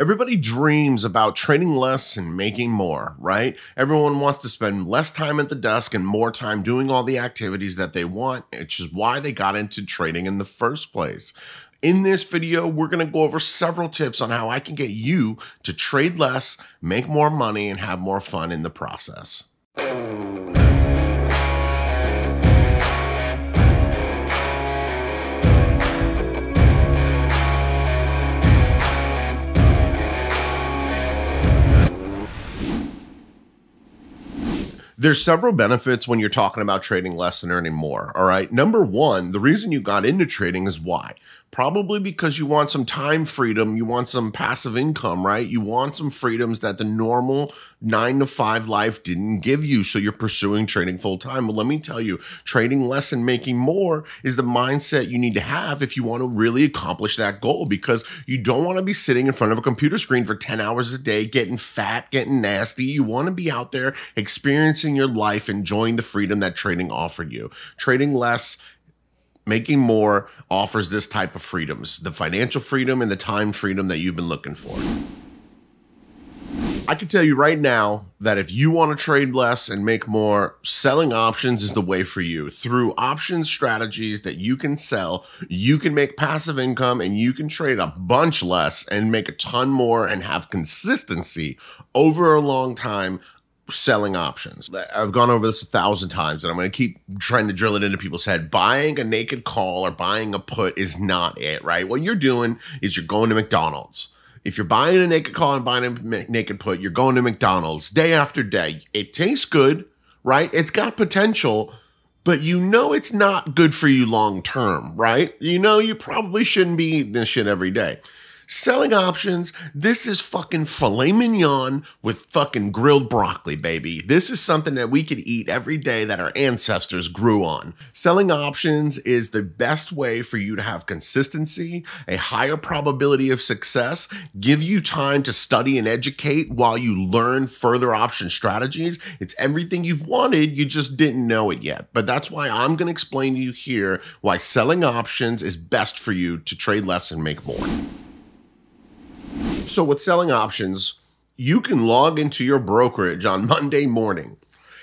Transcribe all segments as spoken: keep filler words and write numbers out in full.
Everybody dreams about trading less and making more, right? Everyone wants to spend less time at the desk and more time doing all the activities that they want, which is why they got into trading in the first place. In this video, we're going to go over several tips on how I can get you to trade less, make more money, and have more fun in the process. There's several benefits when you're talking about trading less and earning more, all right? Number one, the reason you got into trading is why? Probably because you want some time freedom, you want some passive income, right? You want some freedoms that the normal nine to five life didn't give you, so you're pursuing trading full time. But let me tell you, trading less and making more is the mindset you need to have if you want to really accomplish that goal, because you don't want to be sitting in front of a computer screen for ten hours a day, getting fat, getting nasty. You want to be out there experiencing your life, enjoying the freedom that trading offered you. Trading less, making more offers this type of freedoms, the financial freedom and the time freedom that you've been looking for. I can tell you right now that if you want to trade less and make more, selling options is the way for you. Through option strategies that you can sell, you can make passive income and you can trade a bunch less and make a ton more and have consistency over a long time selling options. I've gone over this a thousand times and I'm going to keep trying to drill it into people's head. Buying a naked call or buying a put is not it, right? What you're doing is you're going to McDonald's. If you're buying a naked call and buying a naked put, you're going to McDonald's day after day. It tastes good, right? It's got potential, but you know it's not good for you long term, right? You know you probably shouldn't be eating this shit every day. Selling options, this is fucking filet mignon with fucking grilled broccoli, baby. This is something that we could eat every day that our ancestors grew on. Selling options is the best way for you to have consistency, a higher probability of success, give you time to study and educate while you learn further option strategies. It's everything you've wanted, you just didn't know it yet. But that's why I'm going to explain to you here why selling options is best for you to trade less and make more. So with selling options, you can log into your brokerage on Monday morning.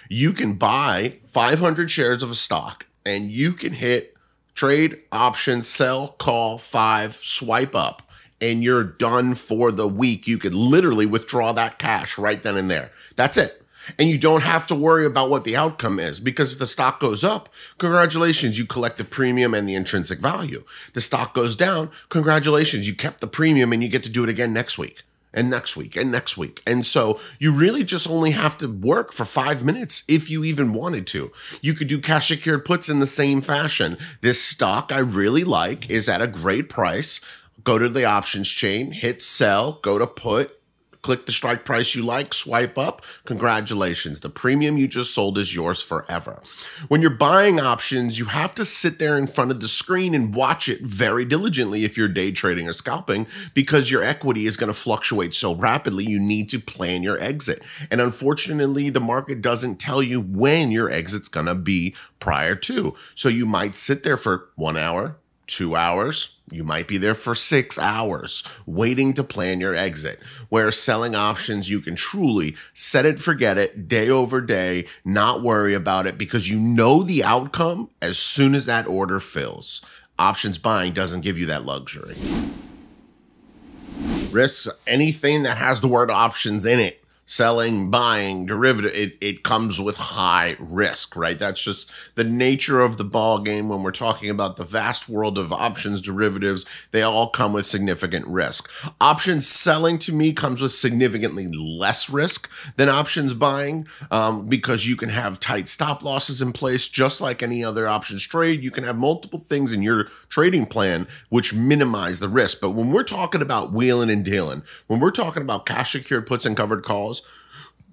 You can buy five hundred shares of a stock and you can hit trade, option, sell, call, five, swipe up, and you're done for the week. You could literally withdraw that cash right then and there. That's it. And you don't have to worry about what the outcome is, because if the stock goes up, congratulations, you collect the premium and the intrinsic value. The stock goes down, congratulations, you kept the premium and you get to do it again next week and next week and next week. And so you really just only have to work for five minutes if you even wanted to. You could do cash secured puts in the same fashion. This stock I really like is at a great price. Go to the options chain, hit sell, go to put, click the strike price you like, swipe up, congratulations. The premium you just sold is yours forever. When you're buying options, you have to sit there in front of the screen and watch it very diligently if you're day trading or scalping, because your equity is going to fluctuate so rapidly, you need to plan your exit. And unfortunately, the market doesn't tell you when your exit's going to be prior to. So you might sit there for one hour, two hours, you might be there for six hours waiting to plan your exit. Where selling options, you can truly set it, forget it, day over day, not worry about it because you know the outcome as soon as that order fills. Options buying doesn't give you that luxury. Risks, anything that has the word options in it. Selling, buying, derivative, it, it comes with high risk, right? That's just the nature of the ball game when we're talking about the vast world of options, derivatives. They all come with significant risk. Options selling to me comes with significantly less risk than options buying um, because you can have tight stop losses in place just like any other options trade. You can have multiple things in your trading plan which minimize the risk. But when we're talking about wheeling and dealing, when we're talking about cash secured puts and covered calls,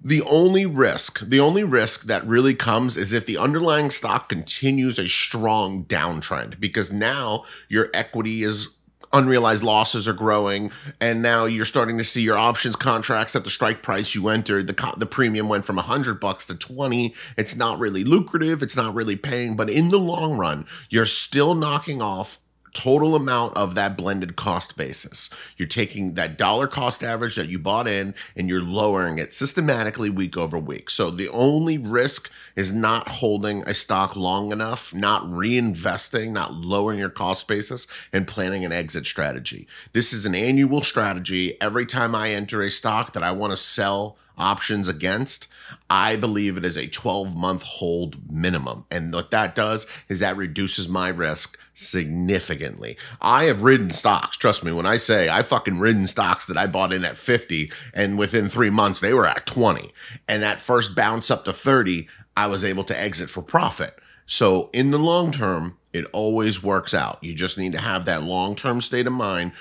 the only risk, the only risk that really comes is if the underlying stock continues a strong downtrend, because now your equity is unrealized losses are growing, and now you're starting to see your options contracts at the strike price you entered. The, the premium went from one hundred bucks to twenty. It's not really lucrative. It's not really paying, but in the long run, you're still knocking off total amount of that blended cost basis. You're taking that dollar cost average that you bought in and you're lowering it systematically week over week. So the only risk is not holding a stock long enough, not reinvesting, not lowering your cost basis, and planning an exit strategy. This is an annual strategy. Every time I enter a stock that I want to sell options against, I believe it is a twelve month hold minimum. And what that does is that reduces my risk significantly. I have ridden stocks. Trust me, when I say I fucking ridden stocks that I bought in at fifty and within three months, they were at twenty. And that first bounce up to thirty, I was able to exit for profit. So in the long term, it always works out. You just need to have that long-term state of mind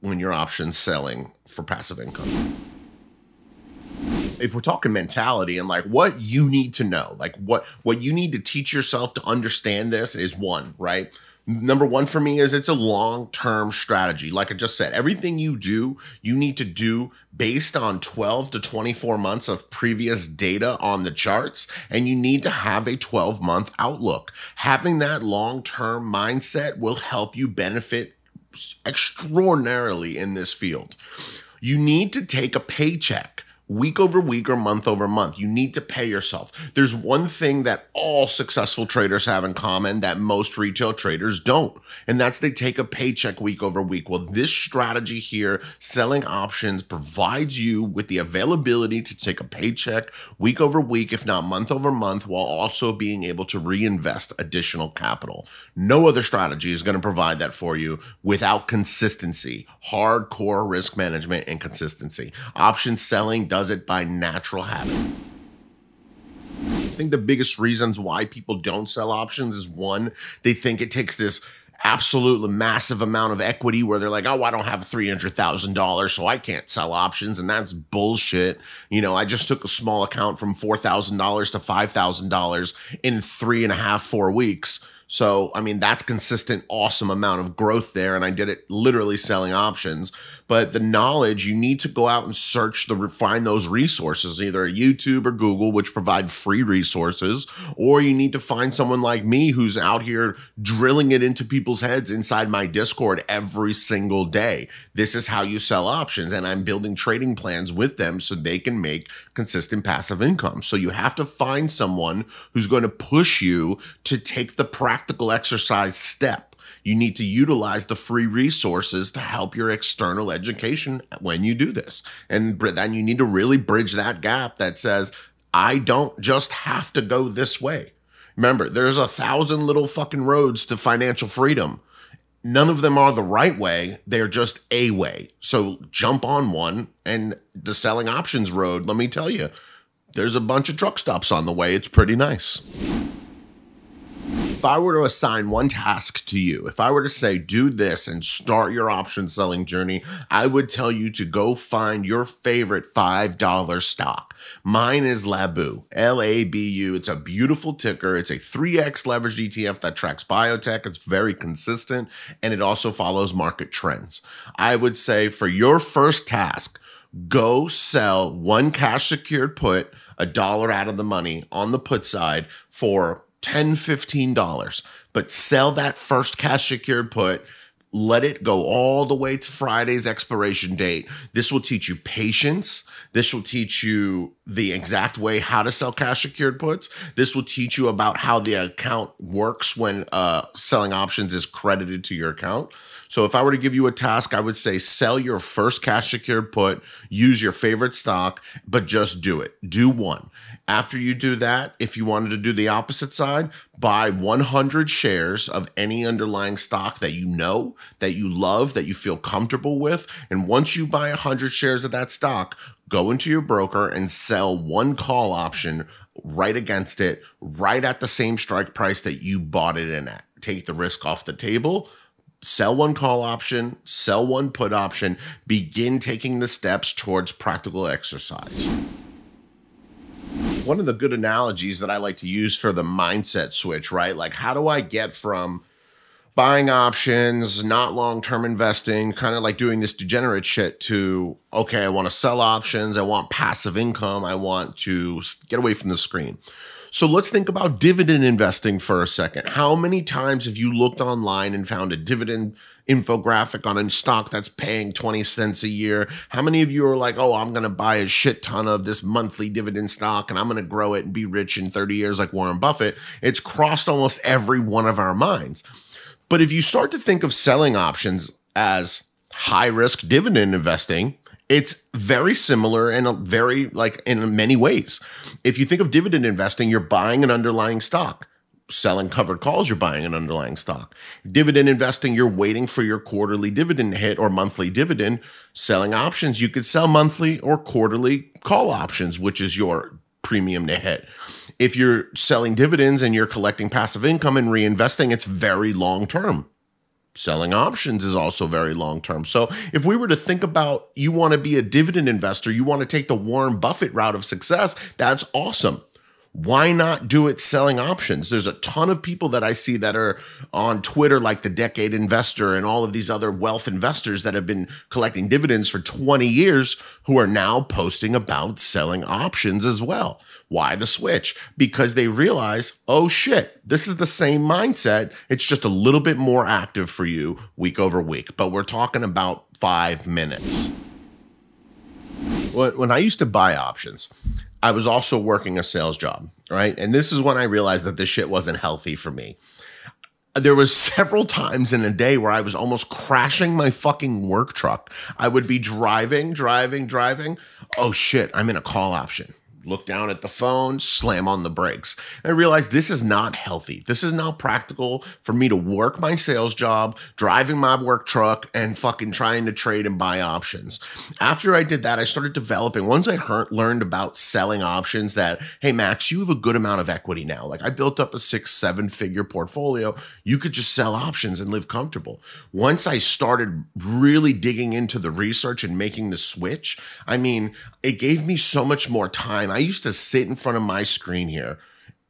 when you're options selling for passive income. If we're talking mentality and like what you need to know, like what, what you need to teach yourself to understand this is one, right? Number one for me is it's a long-term strategy. Like I just said, everything you do, you need to do based on twelve to twenty-four months of previous data on the charts, and you need to have a twelve month outlook. Having that long-term mindset will help you benefit extraordinarily in this field. You need to take a paycheck week over week or month over month. You need to pay yourself. There's one thing that all successful traders have in common that most retail traders don't, and that's they take a paycheck week over week. Well, this strategy here, selling options, provides you with the availability to take a paycheck week over week, if not month over month, while also being able to reinvest additional capital. No other strategy is going to provide that for you without consistency, hardcore risk management and consistency. Option selling does Does it by natural habit. I think the biggest reasons why people don't sell options is one, they think it takes this absolutely massive amount of equity where they're like, oh, I don't have three hundred thousand dollars, so I can't sell options. And that's bullshit. You know, I just took a small account from four thousand dollars to five thousand dollars in three and a half, four weeks. So, I mean, that's consistent, awesome amount of growth there. And I did it literally selling options. But the knowledge, you need to go out and search to find those resources, either YouTube or Google, which provide free resources, or you need to find someone like me who's out here drilling it into people's heads inside my Discord every single day. This is how you sell options. And I'm building trading plans with them so they can make consistent passive income. So you have to find someone who's going to push you to take the practice practical exercise step. You need to utilize the free resources to help your external education when you do this. And then you need to really bridge that gap that says, I don't just have to go this way. Remember, there's a thousand little fucking roads to financial freedom. None of them are the right way. They're just a way. So jump on one, and the selling options road, let me tell you, there's a bunch of truck stops on the way. It's pretty nice. If I were to assign one task to you, if I were to say, do this and start your option selling journey, I would tell you to go find your favorite five dollar stock. Mine is Labu, L A B U. It's a beautiful ticker. It's a three X leveraged E T F that tracks biotech. It's very consistent, and it also follows market trends. I would say for your first task, go sell one cash secured put, a dollar out of the money on the put side for ten, fifteen dollars, but sell that first cash secured put. Let it go all the way to Friday's expiration date. This will teach you patience. This will teach you the exact way how to sell cash secured puts. This will teach you about how the account works when uh, selling options is credited to your account. So if I were to give you a task, I would say sell your first cash secured put, use your favorite stock, but just do it. Do one. After you do that, if you wanted to do the opposite side, buy one hundred shares of any underlying stock that you know, that you love, that you feel comfortable with. And once you buy one hundred shares of that stock, go into your broker and sell one call option right against it, right at the same strike price that you bought it in at. Take the risk off the table. Sell one call option, sell one put option, begin taking the steps towards practical exercise. One of the good analogies that I like to use for the mindset switch, right? Like, how do I get from buying options, not long-term investing, kind of like doing this degenerate shit to, okay, I want to sell options. I want passive income. I want to get away from the screen. So let's think about dividend investing for a second. How many times have you looked online and found a dividend infographic on a stock that's paying twenty cents a year? How many of you are like, oh, I'm going to buy a shit ton of this monthly dividend stock and I'm going to grow it and be rich in thirty years like Warren Buffett? It's crossed almost every one of our minds. But if you start to think of selling options as high risk dividend investing, it's very similar and very like in many ways. If you think of dividend investing, you're buying an underlying stock. Selling covered calls, you're buying an underlying stock. Dividend investing, you're waiting for your quarterly dividend hit or monthly dividend. Selling options, you could sell monthly or quarterly call options, which is your premium to hit. If you're selling dividends and you're collecting passive income and reinvesting, it's very long term. Selling options is also very long-term. So if we were to think about, you want to be a dividend investor, you want to take the Warren Buffett route of success, that's awesome. Why not do it selling options? There's a ton of people that I see that are on Twitter, like the Decade Investor and all of these other wealth investors that have been collecting dividends for twenty years who are now posting about selling options as well. Why the switch? Because they realize, oh shit, this is the same mindset. It's just a little bit more active for you week over week, but we're talking about five minutes. When I used to buy options, I was also working a sales job, right? And this is when I realized that this shit wasn't healthy for me. There was several times in a day where I was almost crashing my fucking work truck. I would be driving, driving, driving. Oh shit, I'm in a call option. Look down at the phone, slam on the brakes. I realized this is not healthy. This is not practical for me to work my sales job, driving my work truck, and fucking trying to trade and buy options. After I did that, I started developing. Once I heard, learned about selling options that, hey, Max, you have a good amount of equity now. Like I built up a six, seven figure portfolio. You could just sell options and live comfortable. Once I started really digging into the research and making the switch, I mean, it gave me so much more time. I used to sit in front of my screen here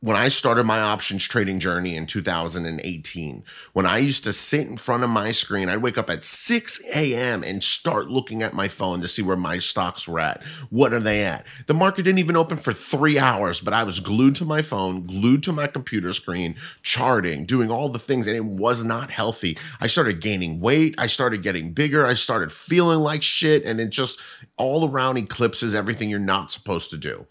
when I started my options trading journey in two thousand eighteen. When I used to sit in front of my screen, I'd wake up at six A M and start looking at my phone to see where my stocks were at. What are they at? The market didn't even open for three hours, but I was glued to my phone, glued to my computer screen, charting, doing all the things, and it was not healthy. I started gaining weight. I started getting bigger. I started feeling like shit, and it just all around eclipses everything you're not supposed to do.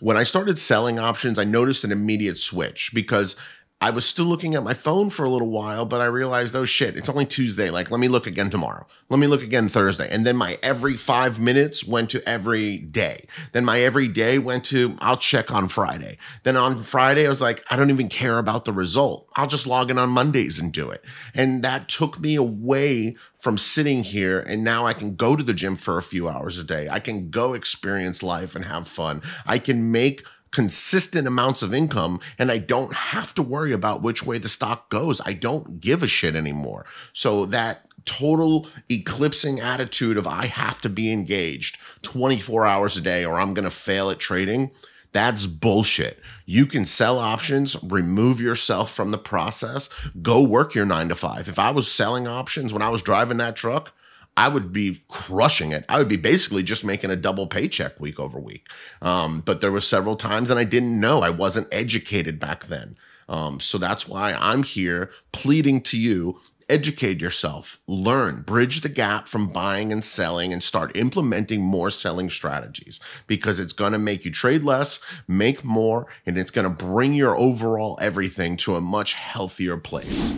When I started selling options, I noticed an immediate immediate switch because I was still looking at my phone for a little while, but I realized, oh shit, it's only Tuesday. Like, let me look again tomorrow. Let me look again Thursday. And then my every five minutes went to every day. Then my every day went to, I'll check on Friday. Then on Friday, I was like, I don't even care about the result. I'll just log in on Mondays and do it. And that took me away from sitting here, and now I can go to the gym for a few hours a day. I can go experience life and have fun. I can make consistent amounts of income, and I don't have to worry about which way the stock goes. I don't give a shit anymore. So that total eclipsing attitude of I have to be engaged twenty-four hours a day or I'm going to fail at trading, that's bullshit. You can sell options, remove yourself from the process, go work your nine to five. If I was selling options when I was driving that truck, I would be crushing it. I would be basically just making a double paycheck week over week. Um, but there were several times and I didn't know. I wasn't educated back then. Um, so that's why I'm here pleading to you, educate yourself, learn, bridge the gap from buying and selling and start implementing more selling strategies because it's going to make you trade less, make more, and it's going to bring your overall everything to a much healthier place.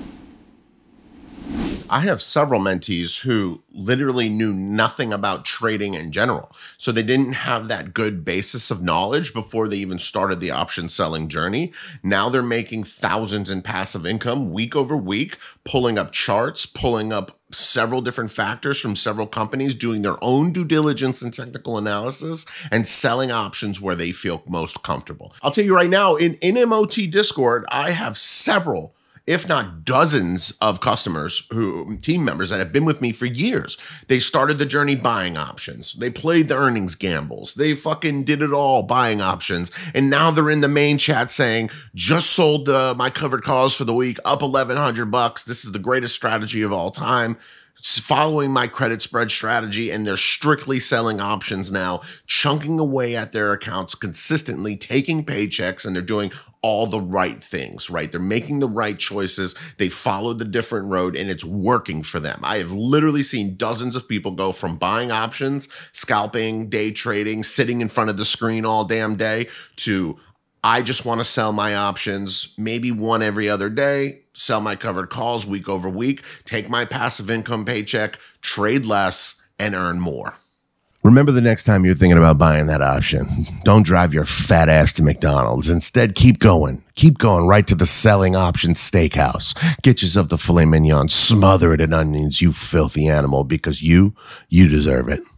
I have several mentees who literally knew nothing about trading in general. So they didn't have that good basis of knowledge before they even started the option selling journey. Now they're making thousands in passive income week over week, pulling up charts, pulling up several different factors from several companies, doing their own due diligence and technical analysis, and selling options where they feel most comfortable. I'll tell you right now, in, in M O T Discord, I have several, if not dozens of customers who team members that have been with me for years. They started the journey buying options. They played the earnings gambles. They fucking did it all buying options. And now they're in the main chat saying, just sold the, my covered calls for the week up eleven hundred bucks. This is the greatest strategy of all time. Following my credit spread strategy, and they're strictly selling options now, chunking away at their accounts consistently, taking paychecks, and they're doing all the right things, right? They're making the right choices. They followed the different road and it's working for them. I have literally seen dozens of people go from buying options, scalping, day trading, sitting in front of the screen all damn day to I just want to sell my options, maybe one every other day, sell my covered calls week over week, take my passive income paycheck, trade less and earn more. Remember the next time you're thinking about buying that option, don't drive your fat ass to McDonald's. Instead, keep going. Keep going right to the selling option steakhouse. Get yourself the filet mignon, smother it in onions, you filthy animal, because you, you deserve it.